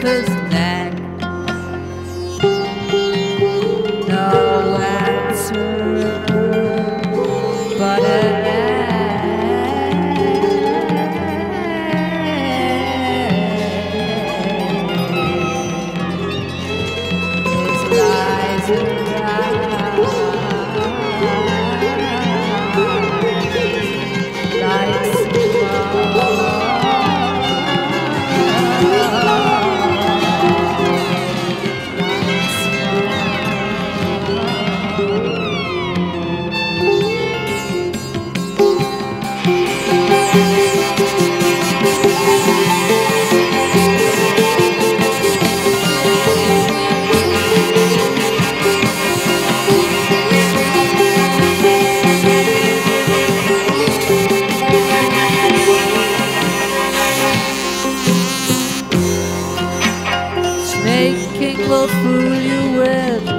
purpose then. No answer but an end. His rising making will fool you with